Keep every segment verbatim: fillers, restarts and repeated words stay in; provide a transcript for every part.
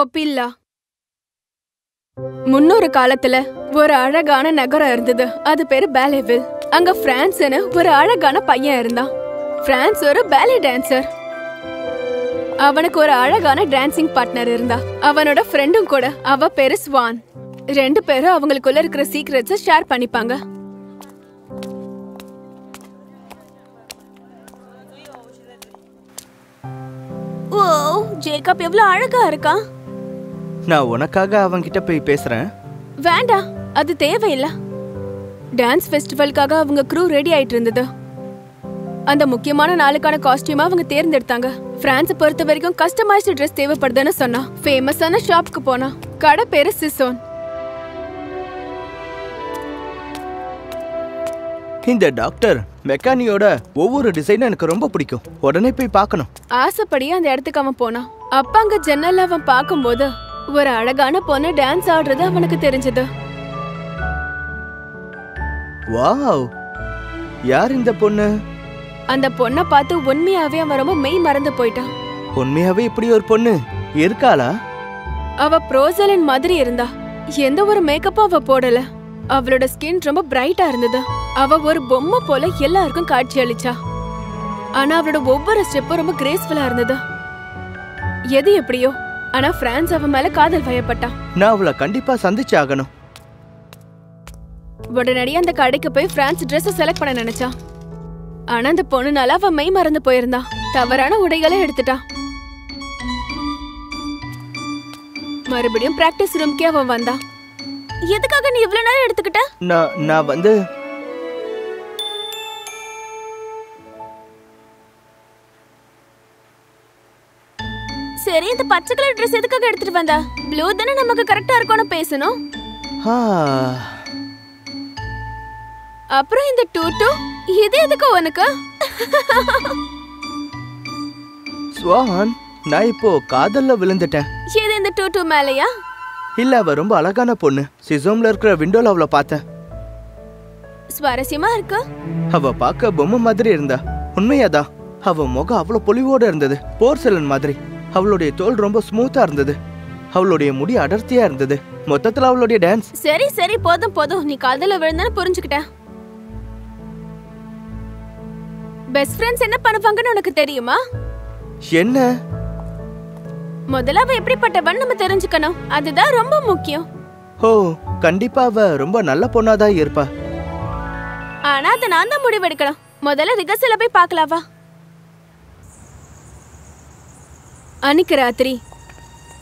கொப்பிலியா. முன்னொரு காலத்துல ஒரு அழகான நகரம் இருந்தது. அது பேரு பாலேவில். அங்க பிரான்ஸ்னு ஒரு அழகான பையன் இருந்தான். பிரான்ஸ் ஒரு பாலே டான்சர். அவனுக்கு ஒரு அழகான டான்சிங் பார்ட்னர் இருந்தா. அவனோட ஃப்ரெண்டும் கூட. அவ பேரு ஸ்வான். ரெண்டு பேரும் அவங்களுக்குள்ள இருக்கிற சீக்ரெட்ஸ் ஷேர் பண்ணிப்பாங்க. ஓ, ஜேக்கப் எவ்வளவு அழகா இருக்கா. நான் உனக்காக அவன்கிட்ட போய் பேசுறேன். வேண்டாம், அது தேவையில்ல. டான்ஸ் ஃபெஸ்டிவலுக்காக அவங்க க்ரூ ரெடி ஆயிட்டு இருந்தது. அந்த முக்கியமான நாளுக்கான காஸ்டியூமா அவங்க தேர்ந்தெடுத்தாங்க. பிரான்ஸ் பொறுத்த வரைக்கும் கஸ்டமைஸ்டு ட்ரெஸ் தேவைப்படுதுன்னு சொன்னா. ஃபேமஸான ஷாப்புக்கு போனா. கடை பேரு சிசோன். இந்த டாக்டர் மெக்கானியோட ஒவ்வொரு டிசைனும் எனக்கு ரொம்ப பிடிக்கும். உடனே போய் பார்க்கணும். ஆசைப்படியே அந்த இடத்துக்கு அவன் போனான். அப்ப அங்க ஜன்னல்ல அவன் பார்க்கும்போது ஒரு அழகான பொண்ணு டான்ஸ் ஆடுறது அவனுக்கு தெரிஞ்சது. வாவ், யார் இந்த பொண்ணு? அந்த பொண்ண பார்த்து உண்மையாவே அவன் ரொம்ப மெய் மறந்து போயிட்டான். உண்மையாவே இப்படி ஒரு பொண்ணு இருக்காளா? அவ ப்ரோசலின் மாதிரி இருந்தா. எந்த ஒரு மேக்கப்பும் அவ போடல. அவளோட ஸ்கின் ரொம்ப பிரைட்டா இருந்தது. அவ ஒரு பொம்மை போல எல்லாருக்கும் காட்சி அளிச்சா. ஆனா அவளோட ஒவ்வொரு ஸ்டெப்பும் ரொம்ப கிரேஸ்ஃபுல்லா இருந்தது. எது எப்படியோ, ஆனா பிரான்ஸ் அவன் மேல காதல் வயப்பட்டான். நான் அவளை கண்டிப்பா சந்திச்சு ஆகணும். உடனடியே அந்த கடைக்கு போய் பிரான்ஸ் ட்ரெஸ் செலக்ட் பண்ண நினைச்சா. ஆனா அந்த பொண்ணுனால அவன் மெய் மறந்து போயிருந்தான். தவறான உடைகளை எடுத்துட்டான். மறுபடியும் பிராக்டிஸ் ரூம்க்கே அவன் வந்தான். எதுக்காக நீ இவ்வளவு நேரம் எடுத்துக்கிட்ட? நான் நான் வந்து சரி, இந்த பச்சை கலர் Dress எதுக்காக எடுத்துட்டு வந்தா? ப்ளூ தான நமக்கு கரெக்ட்டா இருக்கும்னு பேசணும். அப்புறம் இந்த டூட்டு இது எதுக்கு உனக்கு? ஸ்வான், நான் இப்போ காதல்ல விழுந்துட்டேன். இது இந்த டூட்டு மேலையா? இல்ல, அவ ரொம்ப அழகான பொண்ணு. சிசோம்ல இருக்கிற விண்டோல அவளை பார்த்தேன். சுவாரஸ்யமா இருக்கு. அவ பார்க்க பொம்மை மாதிரி இருந்தா. உண்மையாதா? அவ முகம் அவ்வளவு பொலிவோட இருந்தது, போர்சலன் மாதிரி. அவளுடைய தோல் ரொம்ப ஸ்மூத்தா இருந்தது. அவளுடைய முடி அடர்த்தியா இருந்தது. மொத்தத்துல அவளுடைய டான்ஸ். சரி சரி, போதும் போதும். நீ காதல விழுந்தன்னு புரிஞ்சுக்கிட்ட. பெஸ்ட் ஃப்ரெண்ட்ஸ் என்ன பண்ணுவாங்கன்னு உனக்கு தெரியுமா? என்ன? முதல்ல அவ எப்படிப்பட்டவன்னு நம்ம தெரிஞ்சுக்கணும். அதுதான் ரொம்ப முக்கியம். ஓ, கண்டிப்பா அவ ரொம்ப நல்ல பொண்ணாதான் இருப்பா. ஆனா அதை நான் தான் முடிவெடுக்கணும். முதல்ல ரிகர்சல போய் பாக்கலாவா? அன்னைக்கு ராத்திரி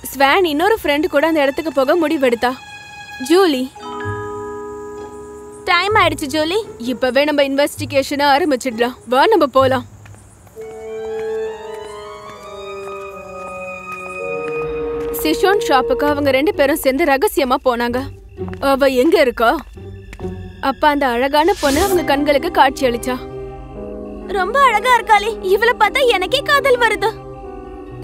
ஸ்வான் இன்னொரு ஃப்ரெண்டு கூட அந்த இடத்துக்கு போக முடிவெடுத்தா. ஜூலி, டைம் ஆயிடுச்சு. ஜூலி, இப்பவே நம்ம இன்வெஸ்டிகேஷனை ஆரம்பிச்சிடலாம். வா, நம்ம போலாம். சிஷோன் ஷாப்புக்கு அவங்க ரெண்டு பேரும் சேர்ந்து ரகசியமா போனாங்க. அவ எங்க இருக்கா? அப்ப அந்த அழகான பொண்ணு அவங்க கண்களுக்கு காட்சி அளிச்சா. ரொம்ப அழகா இருக்காளே, இவளை பார்த்தா எனக்கே காதல் வருது.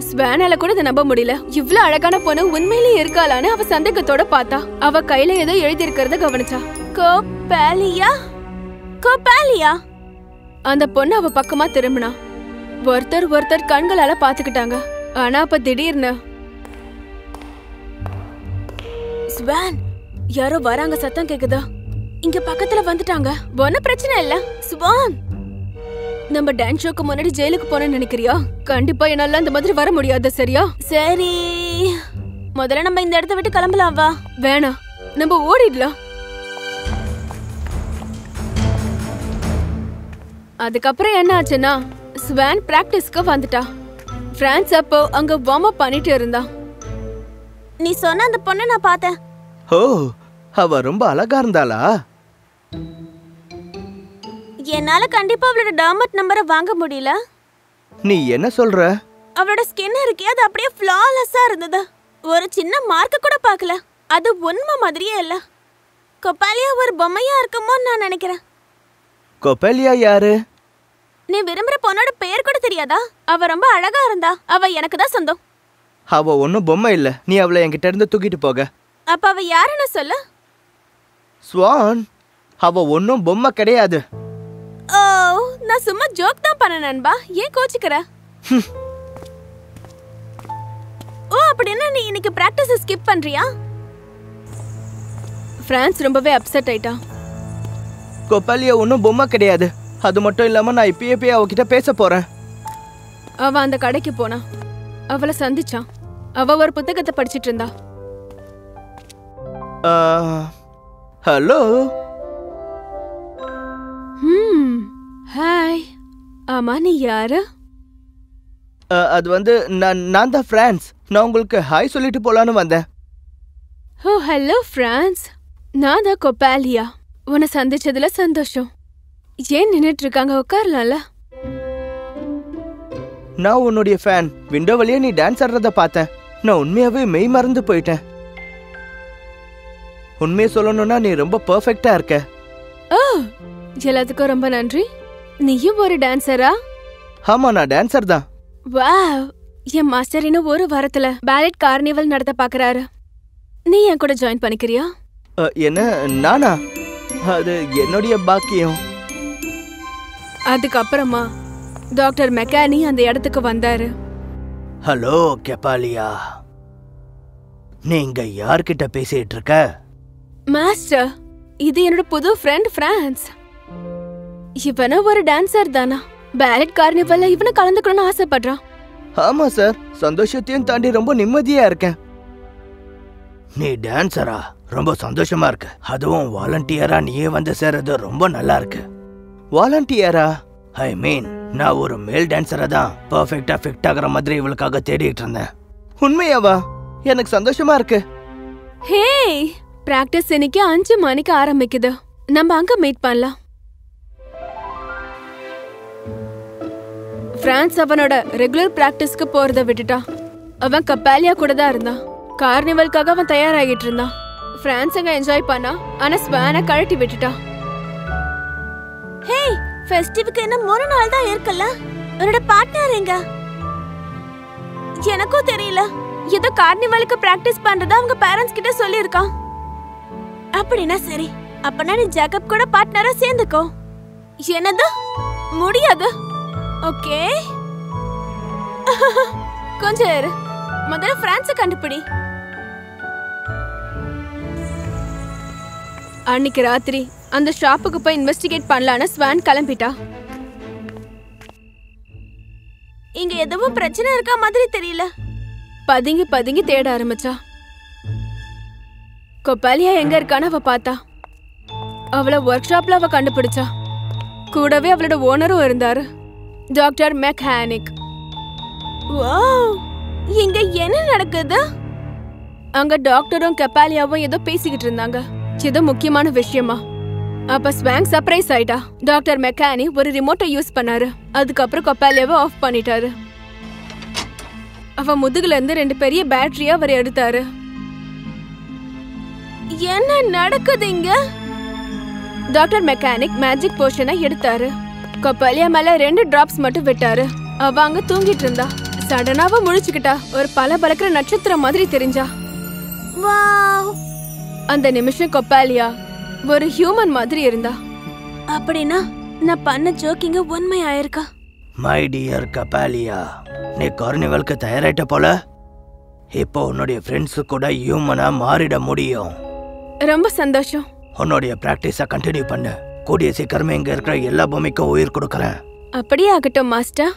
ஸ்வானால கூட நம்ப முடியல. இவ்ளோ அழகான பொண்ணு உண்மையிலேயே இருக்காளான்னு அவ சந்தேகத்தோட பார்த்தா. அவ கையில ஏதோ எழுதி இருக்கிறத கவனிச்சா. கோப்பலியா, கோப்பலியா. அந்த பொண்ணு அவ பக்கமா திரும்பினா. ஒருத்தர் ஒருத்தர் கண்களால பாத்துக்கிட்டாங்க. ஆனா அப்ப திடீர்னு ஸ்வான், யாரோ வராங்க சத்தம் கேக்குதா? இங்க பக்கத்துல வந்துட்டாங்க. ஒன்னும் பிரச்சனை இல்ல. ஸ்வான், நம்ம டான்ஸ் ஷோக்கு முன்னாடி ஜெயிலுக்கு போறேன்னு நினைக்கிறியா? கண்டிப்பா என்னால அந்த மாதிரி வர முடியாது. சரியா? சரி, முதல்ல நம்ம இந்த இடத்தை விட்டு கிளம்பலாம். வா. வேணா, நம்ம ஓடிடலாம். அதுக்கப்புறம் என்ன ஆச்சுன்னா, ஸ்வான் பிராக்டிஸ்க்கு வந்துட்டா. பிரான்ஸ் அப்போ அங்க வார்ம் அப் பண்ணிட்டு இருந்தா. நீ சொன்ன அந்த பொண்ணை நான் பார்த்தேன். ஓ, அவ ரொம்ப அழகா இருந்தாளா? என்னால கண்டிப்பா அவளோட டார்மட் நம்பரை வாங்க முடியல. நீ என்ன சொல்ற? அவளோட ஸ்கின் இருக்கே, அது அப்படியே ஃப்ளாலஸா இருந்தது. ஒரு சின்ன மார்க்க கூட பார்க்கல. அது உண்மை மாதிரியே இல்ல. கொப்பலியா ஒரு பொம்மையா இருக்குமோ நான் நினைக்கிறேன். கொப்பலியா யாரு? நீ விரும்புற பொண்ணோட பேர் கூட தெரியாதா? அவ ரொம்ப அழகா இருந்தா. அவ எனக்கு தான் சொந்தம். அவ ஒன்னும் பொம்மை இல்ல. நீ அவளை என்கிட்ட இருந்து தூக்கிட்டு போக. அப்ப அவ யாருன்னு சொல்லு. ஸ்வான், அவ ஒன்னும் பொம்மை கிடையாது. ஓ, நான் சும்மா ஜோக் தான் பண்ண நண்பா. ஏன் கோச்சிக்கிற? ஓ, அப்படி அப்படினா நீ இன்னைக்கு பிராக்டிஸ் ஸ்கிப் பண்றியா? பிரான்ஸ் ரொம்பவே அப்செட் ஆயிட்டா. கொப்பலியா ஒண்ணும் பொம்மை கிடையாது. அது மட்டும் இல்லாம நான் இப்பயே போய் அவ கிட்ட பேச போறேன். அவ அந்த கடைக்கு போனா. அவளை சந்திச்சா. அவ ஒரு புத்தகத்தை படிச்சிட்டு இருந்தா. ஹலோ. ஹ்ம். ஹாய். ஆமா நீ யாரு? அது வந்து நான் நான் தான் பிரான்ஸ். நான் உங்களுக்கு ஹாய் சொல்லிட்டு போலான்னு வந்தேன். Oh hello France. நான் தான் கொப்பலியா. உன்னை சந்திச்சதுல சந்தோஷம். ஏன் நின்னுட்டு இருக்காங்க, உட்காரலாம்ல? நான் உன்னுடைய ஃபேன். விண்டோ வழியா நீ டான்ஸ் ஆடுறத பார்த்தேன். நான் உண்மையாவே மெய் மறந்து போயிட்டேன். உண்மையை சொல்லணும்னா நீ ரொம்ப பெர்ஃபெக்ட்டா இருக்க. ஓ எல்லாத்துக்கும் ரொம்ப நன்றி. நீயும் ஒரு டான்ஸரா? ஆமா நான் டான்ஸர் தான். வாவ், என் மாஸ்டர் இன்னும் ஒரு வாரத்துல பேலட் கார்னிவல் நடத்த பாக்குறாரு. நீ என் கூட ஜாயின் பண்ணிக்கிறியா? என்ன நானா? அது என்னுடைய பாக்கியம். அதுக்கப்புறமா டாக்டர் மெக்கானி அந்த இடத்துக்கு வந்தாரு. ஹலோ கொப்பலியா, நீங்க யார்கிட்ட பேசிட்டு இருக்க? மாஸ்டர், இது என்னோட புது ஃப்ரெண்ட் பிரான்ஸ். இவன ஒரு டான்சர் தானா? பேலட் கார்னிவல்ல இவனை கலந்துக்கணும்னு ஆசைப்படுறான். ஆமா சார், சந்தோஷத்தையும் தாண்டி ரொம்ப நிம்மதியா இருக்கேன். நீ டான்சரா? ரொம்ப சந்தோஷமா இருக்கு. அதுவும் வாலண்டியரா நீயே வந்து சேர்றது ரொம்ப நல்லா இருக்கு. வாலண்டியரா? ஐ மீன் நான் ஒரு மேல் டான்சரா தான் பெர்ஃபெக்ட்டா ஃபிட் ஆகுற மாதிரி இவளுக்காக தேடிட்டு இருந்தேன். உண்மையாவா? எனக்கு சந்தோஷமா இருக்கு. ஹே, பிராக்டிஸ் இன்னைக்கு அஞ்சு மணிக்கு ஆரம்பிக்குது. நம்ம அங்க மீட் பண்ணலாம். பிரான்ஸ் அவனோட ரெகுலர் பிராக்டிஸ்க்கு போறத விட்டுட்டா. அவன் கொப்பலியா கூட தான் இருந்தான். கார்னிவல்காக அவன் தயாராகிட்டு இருந்தான். பிரான்ஸ் அங்க என்ஜாய் பண்ணா, ஆனா ஸ்வானை கழட்டி விட்டுட்டான். ஹே, ஃபெஸ்டிவுக்கு இன்னும் மூணு நாள் தான் இருக்குல்ல. என்னோட பார்ட்னர் எங்க? எனக்கும் தெரியல. ஏதோ கார்னிவலுக்கு பிராக்டிஸ் பண்றதா அவங்க பேரண்ட்ஸ் கிட்ட சொல்லியிருக்கான். அப்படின்னா சரி, அப்பனா நீ ஜேக்கப் கூட பார்ட்னரா சேர்ந்துக்கோ. என்னது? முடியாது. ஓகே கொஞ்சம் முதல்ல பிரான்ஸை கண்டுபிடி. அன்னைக்கு ராத்திரி அந்த ஷாப்புக்கு போய் இன்வெஸ்டிகேட் பண்ணலான்னு ஸ்வான் கிளம்பிட்டா. இங்க எதுவும் பிரச்சனை இருக்கா மாதிரி தெரியல. பதுங்கி பதுங்கி தேட ஆரம்பிச்சா. கொப்பலியா எங்க இருக்கான்னு அவ பார்த்தா. அவளை ஒர்க் ஷாப்ல அவ கண்டுபிடிச்சா. கூடவே அவளோட ஓனரும் இருந்தாரு, டாக்டர் மெக்கானிக். இங்க என்ன நடக்குது? அங்க டாக்டரும் கொப்பலியாவும் ஏதோ பேசிக்கிட்டு இருந்தாங்க. ஏதோ முக்கியமான விஷயமா? அப்ப ஸ்வான் சர்ப்ரைஸ் ஆயிட்டா. டாக்டர் மெக்கானி ஒரு ரிமோட்டை யூஸ் பண்ணாரு. அதுக்கப்புறம் கொப்பலியாவை ஆஃப் பண்ணிட்டாரு. அவ முதுகுல இருந்து ரெண்டு பெரிய பேட்டரியா அவர் எடுத்தாரு. என்ன நடக்குதுங்க? டாக்டர் மெக்கானிக் மேஜிக் போஷனை எடுத்தாரு. கொப்பலியா மேல ரெண்டு டிராப்ஸ் மட்டும் விட்டாரு. அவ அங்க தூங்கிட்டு இருந்தா. சடனாவ முழிச்சுக்கிட்டா. ஒரு பல பலக்கிற நட்சத்திரம் மாதிரி தெரிஞ்சா. அந்த நிமிஷம் கொப்பலியா ஒரு ஹியூமன் மாதிரி இருந்தா. அப்படினா நான் பண்ண ஜோக்கிங்க உண்மை ஆயிருக்கா? மை டியர் கொப்பலியா, நீ கார்னிவலுக்கு தயாராயிட்ட போல. இப்போ உன்னுடைய ஃப்ரெண்ட்ஸ் கூட ஹியூமனா மாறிட முடியும். ரொம்ப சந்தோஷம். உன்னுடைய பிராக்டிஸை கண்டினியூ பண்ணு. கூடிய சீக்கிரமே இங்க இருக்கிற எல்லா பொம்மைக்கும் உயிர் கொடுக்கறேன். அப்படியே ஆகட்டும் மாஸ்டர்.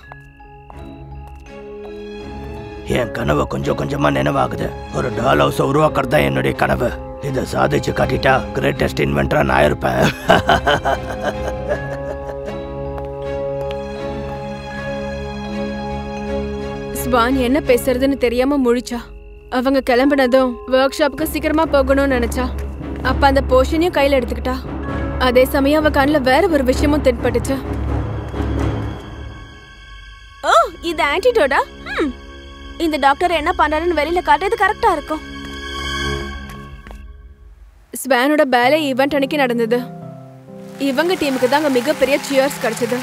என் கனவு கொஞ்சம் கொஞ்சமா நினைவாகுது. ஒரு டால் ஹவுஸ் உருவாக்குறது தான் என்னுடைய கனவு. இதை சாதிச்சு காட்டிட்டா கிரேட்டஸ்ட் இன்வென்டரா நான் இருப்பேன். ஸ்வான் என்ன பேசுறதுன்னு தெரியாம முழிச்சா. அவங்க கிளம்பினதும் ஒர்க் ஷாப்புக்கு சீக்கிரமா போகணும்னு நினைச்சா. அப்ப அந்த போஷனையும் கையில எடுத்துக்கிட்டா. அதே சமயம் அவ கண்ணுல வேற ஒரு விஷயமும் தென்பட்டுச்சு. ஓ, இது ஆன்டிடோடா? இந்த டாக்டர் என்ன பண்றாருன்னு வெளியில காட்டுறது கரெக்டா இருக்கும். ஸ்வானோட பேலே ஈவென்ட் அன்னைக்கு நடந்தது. இவங்க டீமுக்கு தான் மிகப்பெரிய சியர்ஸ் கிடைச்சது.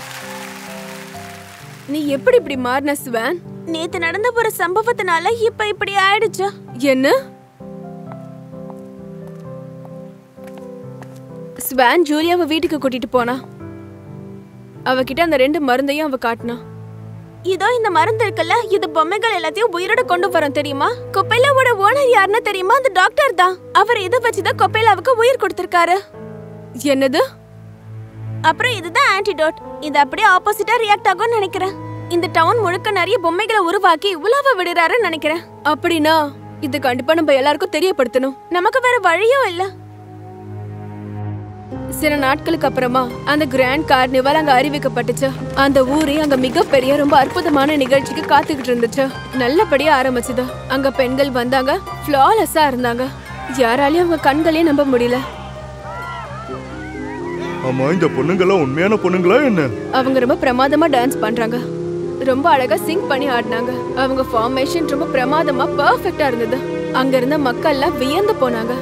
நீ எப்படி இப்படி மாறின ஸ்வான்? நேத்து நடந்த ஒரு சம்பவத்தினால இப்ப இப்படி ஆயிடுச்சு. என்ன? ஸ்வான் ஜூலியாவை வீட்டுக்கு கூட்டிட்டு போனா. அவகிட்ட அந்த ரெண்டு மருந்தையும் அவ காட்டினா. இதோ இந்த மருந்து இருக்குல்ல, இது பொம்மைகள் எல்லாத்தையும் உயிரோட கொண்டு வரும் தெரியுமா? கொப்பேலாவோட ஓனர் யாருன்னு தெரியுமா? அந்த டாக்டர் தான். அவர் இதை வச்சுதான் கொப்பேலாவுக்கு உயிர் கொடுத்திருக்காரு. என்னது? அப்புறம் இதுதான் ஆன்டிடோட். இது அப்படியே ஆப்போசிட்டா ரியாக்ட் ஆகும்னு நினைக்கிறேன். இந்த டவுன் முழுக்க நிறைய பொம்மைகளை உருவாக்கி உலாவ விடுறாருன்னு நினைக்கிறேன். அப்படின்னா இது கண்டிப்பா நம்ம எல்லாருக்கும் தெரியப்படுத்தணும். நமக்கு வேற வழியோ இல்ல. சில நாட்களுக்கு அப்புறமா அந்த கிராண்ட் கார்னிவல் அங்க அறிவிக்கப்பட்டுச்சு. அந்த ஊரே அங்க மிகப்பெரிய ரொம்ப அற்புதமான நிகழ்ச்சிக்கு காத்துக்கிட்டு இருந்துச்சு. நல்லபடியா ஆரம்பிச்சுது. அங்க பெண்கள் வந்தாங்க, ஃபிளாலஸா இருந்தாங்க. யாராலையும் அவங்க கண்களையே நம்ப முடியல. ஆமா, இந்த பொண்ணுங்களா உண்மையான பொண்ணுங்களா என்ன? அவங்க ரொம்ப பிரமாதமா டான்ஸ் பண்றாங்க, ரொம்ப அழகா சிங்க் பண்ணி ஆடினாங்க. அவங்க ஃபார்மேஷன் ரொம்ப பிரமாதமா பெர்ஃபெக்ட்டா இருந்தது. அங்க இருந்த மக்கள் எல்லாம் வியந்து போனாங்க.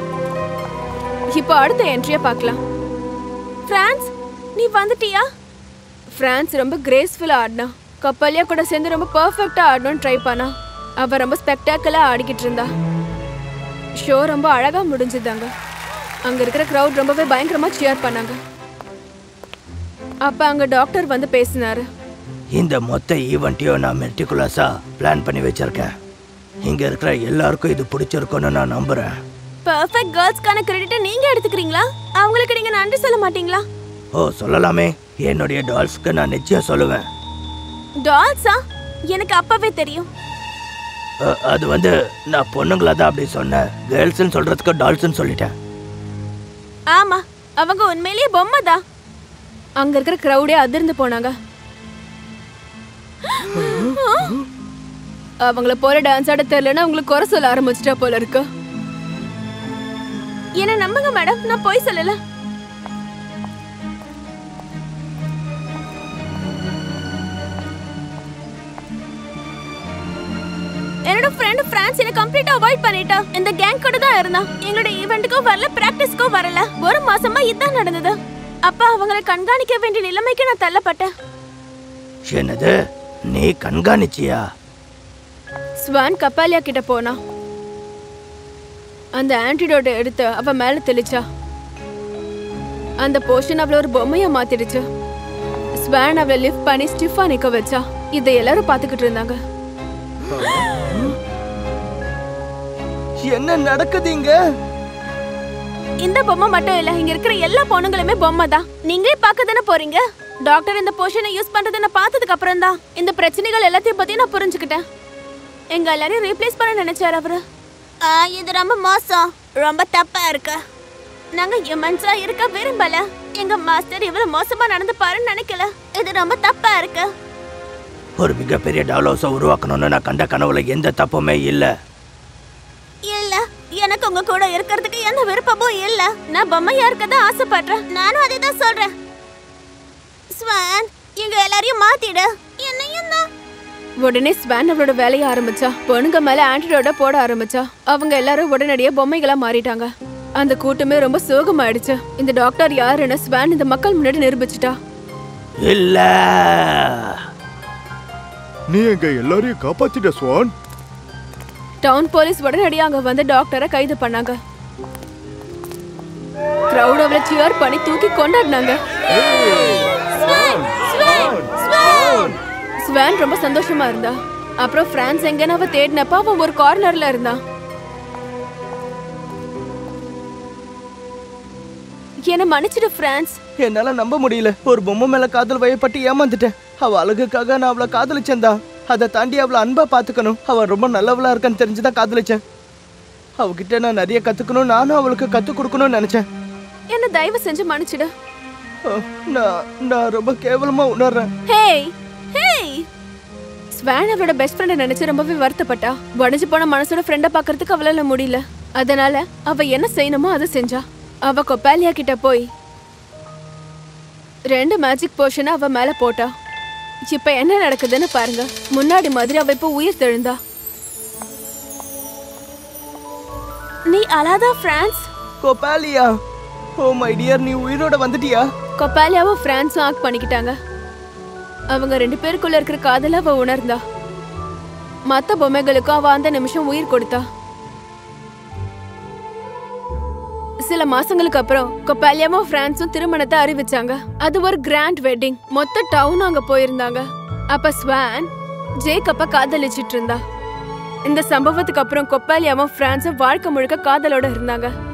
இப்போ அடுத்த என்ட்ரியை பார்க்கலாம். பிரான்ஸ், நீ வந்துட்டியா? பிரான்ஸ் ரொம்ப கிரேஸ்ஃபுல்லா ஆடினா. கப்பலியா கூட சேர்ந்து ரொம்ப பெர்ஃபெக்ட்டா ஆடணும்னு ட்ரை பண்ணா. அவ ரொம்ப ஸ்பெக்டாக்கலா ஆடிக்கிட்டு இருந்தா. ஷோ ரொம்ப அழகா முடிஞ்சுதாங்க. அங்க இருக்கிற கிரௌட் ரொம்பவே பயங்கரமா சியர் பண்ணாங்க. அப்ப அங்க டாக்டர் வந்து பேசினாரு. இந்த மொத்த ஈவெண்ட்டையும் நான் மெட்டிகுலஸா பிளான் பண்ணி வச்சிருக்கேன். இங்க இருக்கிற எல்லாருக்கும் இது பிடிச்சிருக்கும்னு நான் நம்புறேன். பெர்ஃபெக்ட் கேர்ள்ஸ்க்கான கிரெடிட்ட நீங்க எடுத்துக்கிறீங்களா? அவங்களுக்கு நீங்க நன்றி சொல்ல மாட்டீங்களா? ஓ, சொல்லலாமே. என்னோட டால்ஸ்க்கு நான் நிச்சயம் சொல்லுவேன். டால்ஸா? எனக்கு அப்பவே தெரியும். அது வந்து நான் பொண்ணுங்கள தான் அப்படி சொன்னேன். கேர்ள்ஸ்னு சொல்றதுக்கு டால்ஸ்னு சொல்லிட்டேன். ஆமா, அவங்க உண்மையிலேயே பொம்மை தான். அங்க இருக்கிற கிரௌடே அதிர்ந்து போனாங்க. அவங்கள போல டான்ஸ் ஆட தெரியலன்னா அவங்களுக்கு குறை சொல்ல ஆரம்பிச்சிட்டா போல இருக்கு. என்ன நம்புங்க மேடம், நான் போய் சொல்லல. என்னோட ஃப்ரெண்ட் பிரான்ஸ் என்ன கம்ப்ளீட்டா அவாய்ட் பண்ணிட்டா. இந்த கேங் கூட தான் இருந்தா. எங்களோட ஈவெண்ட்டுக்கும் வரல, பிராக்டிஸ்க்கும் வரல. ஒரு மாசமா இதான் நடந்தது. அப்ப அவங்கள கண்காணிக்க வேண்டிய நிலைமைக்கு நான் தள்ளப்பட்டேன். என்னது? நீ கண்காணிச்சியா? ஸ்வான் கப்பலியா கிட்ட போனா அந்த ஆன்டிடோட் எடுத்து அவ மேல தெளிச்சா. அந்த போஷன் அவள ஒரு பொம்மையா மாத்திடுச்சு. ஸ்வான் அவளை லிஃப்ட் பண்ணி ஸ்டிஃபா நிக்க வச்சா. இதை எல்லாரும் பாத்துக்கிட்டு இருந்தாங்க. என்ன நடக்குதுங்க? இந்த பொம்மை மட்டும் இல்ல, இங்க இருக்கிற எல்லா பொண்ணுங்களுமே பொம்மை தான். நீங்களே பார்க்க தானே போறீங்க. டாக்டர் இந்த போஷனை யூஸ் பண்றதை நான் பார்த்ததுக்கு அப்புறம் தான் இந்த பிரச்சனைகள் எல்லாத்தையும் பத்தி நான் புரிஞ்சுக்கிட்டேன். எங்க எல்லாரையும் ரீப்ளேஸ் பண்ண நினைச்சாரு அவரு. இது ரொம்ப மோசம், ரொம்ப தப்பா இருக்கு. நாங்க ஹியூமன்ஸா இருக்க விரும்பல. எங்க மாஸ்டர் இவ்வளவு மோசமா நடந்துப்பாருன்னு நினைக்கல. இது ரொம்ப தப்பா இருக்கு. ஒரு மிகப்பெரிய டாலோஸை உருவாக்கணும்னு நான் கண்ட கனவுல எந்த தப்புமே இல்ல. இல்ல, எனக்கு உங்க கூட இருக்கிறதுக்கு எந்த விருப்பமும் இல்ல. நான் பொம்மையா இருக்கதான் ஆசைப்படுறேன். நானும் அதை தான் சொல்றேன். ஸ்வான், எங்க எல்லாரையும் மாத்திடு. என்னையும் தான். உடனே ஸ்வான் அவளோட வேலையை ஆரம்பிச்சா. பொண்ணுங்க மேல ஆன்டிடோட போட ஆரம்பிச்சா. அவங்க எல்லாரும் உடனடியே பொம்மைகளா மாறிட்டாங்க. அந்த கூட்டமே ரொம்ப சோகமாயிடுச்சு. இந்த டாக்டர் யாருன்னு ஸ்வான் இந்த மக்கள் முன்னாடி நிரூபிச்சிட்டா. இல்ல, நீ எங்க எல்லாரையும் காப்பாத்திட்ட ஸ்வான். டவுன் போலீஸ் உடனடியே அங்க வந்து டாக்டரை கைது பண்ணாங்க. கிரௌட் அவளை சியர் பண்ணி தூக்கி கொண்டாடினாங்க. ஸ்வான் ரொம்ப சந்தோஷமா இருந்தா. அப்புறம் பிரான்ஸ் எங்கன்னு அவ தேடினப்ப அவன் ஒரு கார்னர்ல இருந்தான். என்ன மன்னிச்சிடு பிரான்ஸ். என்னால நம்ப முடியல. ஒரு பொம்மை மேல காதல் வயப்பட்டு ஏமாந்துட்டேன். அவ அழகுக்காக நான் அவளை காதலிச்சேன்தான். அதை தாண்டி அவளை அன்பா பாத்துக்கணும். அவ ரொம்ப நல்லவளா இருக்கான்னு தெரிஞ்சுதான் காதலிச்சேன். அவகிட்ட நான் நிறைய கத்துக்கணும். நானும் அவளுக்கு கத்து கொடுக்கணும்னு நினைச்சேன். என்ன தயவு செஞ்சு மன்னிச்சிடு. நான் நான் ரொம்ப கேவலமா உணர்றேன். ஹேய் ஸ்வான் அவளோட பெஸ்ட் ஃப்ரெண்டை நினைச்சு ரொம்பவே வருத்தப்பட்டா. உடஞ்சு போன மனசோட ஃப்ரெண்டை பார்க்கறதுக்கு அவளால முடியல. அதனால அவ என்ன செய்யணுமோ அதை செஞ்சா. அவ கொப்பாலியா கிட்ட போய் ரெண்டு மேஜிக் போஷனை அவ மேல போட்டா. இப்ப என்ன நடக்குதுன்னு பாருங்க. முன்னாடி மாதிரி அவ இப்ப உயிர் தெழுந்தா. நீ அழாதா பிரான்ஸ். கொப்பாலியா, ஓ மை டியர், நீ உயிரோட வந்துட்டியா? கொப்பாலியாவை பிரான்ஸும் ஆக்ட் பண்ணிக்கிட்டாங்க. அவங்க ரெண்டு பேருக்குள்ள இருக்கிற காதல அவ உணர்ந்தா. மத்த பொம்மைகளுக்கும் அவ அந்த நிமிஷம் உயிர் கொடுத்தா. சில மாசங்களுக்கு அப்புறம் கொப்பாலியாவோ பிரான்ஸும் திருமணத்தை அறிவிச்சாங்க. அது ஒரு கிராண்ட் வெட்டிங். மொத்த டவுன் அங்க போயிருந்தாங்க. அப்ப ஸ்வான் ஜேக்கப்ப காதலிச்சிட்டு இருந்தா. இந்த சம்பவத்துக்கு அப்புறம் கொப்பாலியாவும் பிரான்ஸும் வாழ்க்கை முழுக்க காதலோட இருந்தாங்க.